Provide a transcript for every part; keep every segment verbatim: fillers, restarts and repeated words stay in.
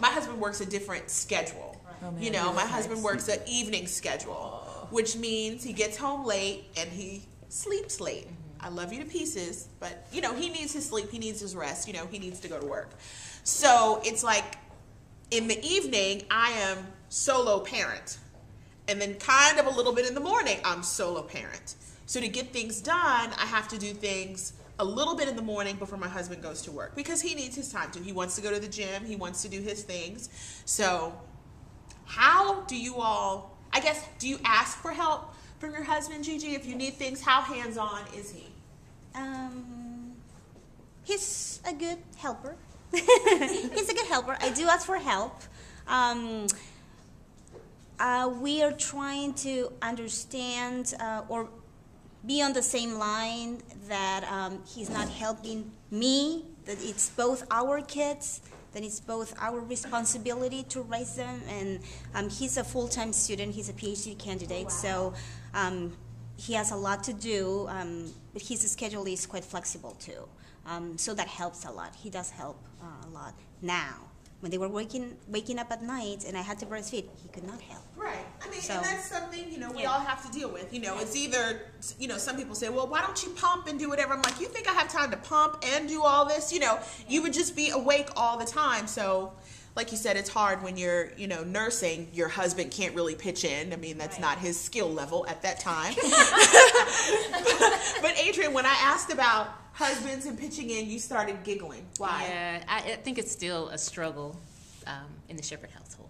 My husband works a different schedule. Right. Oh, you know, my husband works an evening schedule, oh. which means he gets home late and he sleeps late. Mm-hmm. I love you to pieces, but, you know, he needs his sleep. He needs his rest. You know, he needs to go to work. So it's like in the evening, I am solo parent. And then kind of a little bit in the morning, I'm solo parent. So to get things done, I have to do things a little bit in the morning before my husband goes to work because he needs his time to. He wants to go to the gym. He wants to do his things. So how do you all, I guess, do you ask for help from your husband, Gigi, if you need things? How hands-on is he? Um, he's a good helper. He's a good helper. I do ask for help. Um, uh, we are trying to understand uh, or be on the same line that um, he's not helping me, that it's both our kids, that it's both our responsibility to raise them, and um, he's a full-time student, he's a PhD candidate, oh, wow. so um, he has a lot to do, um, but his schedule is quite flexible too, um, so that helps a lot. He does help uh, a lot now. When they were waking, waking up at night and I had to breastfeed, he could not help. Right. I mean, so, and that's something, you know, we yeah. all have to deal with. You know, yeah. it's either, you know, some people say, well, why don't you pump and do whatever? I'm like, you think I have time to pump and do all this? You know, yeah. you would just be awake all the time. So, like you said, it's hard when you're, you know, nursing. Your husband can't really pitch in. I mean, that's right. not his skill level at that time. but, but, Adrian, when I asked about husbands and pitching in, you started giggling. Why? Yeah, I, I think it's still a struggle um, in the Shepherd household.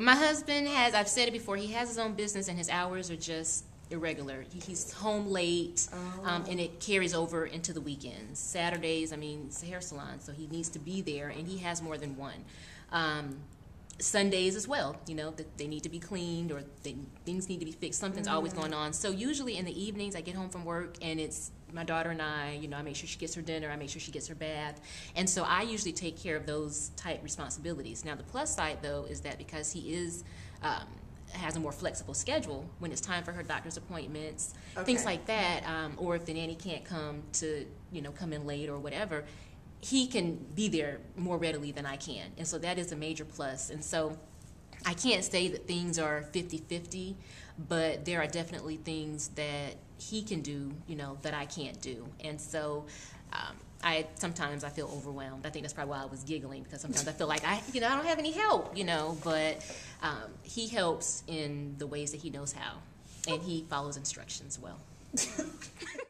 My husband has, I've said it before, he has his own business and his hours are just irregular. He, he's home late oh. um, and it carries over into the weekends. Saturdays, I mean, it's a hair salon, so he needs to be there and he has more than one. Um, Sundays as well, you know, that they need to be cleaned or they, things need to be fixed. Something's mm-hmm. always going on. So usually in the evenings I get home from work and it's my daughter and I, you know, I make sure she gets her dinner, I make sure she gets her bath. And so I usually take care of those type responsibilities. Now the plus side though is that because he is, um, has a more flexible schedule when it's time for her doctor's appointments, okay. things like that, um, or if the nanny can't come to, you know, come in late or whatever, he can be there more readily than I can. And so that is a major plus. And so I can't say that things are fifty fifty, but there are definitely things that he can do, you know, that I can't do. And so um, I sometimes I feel overwhelmed. I think that's probably why I was giggling, because sometimes I feel like, I, you know, I don't have any help, you know, but um, he helps in the ways that he knows how, and he follows instructions well.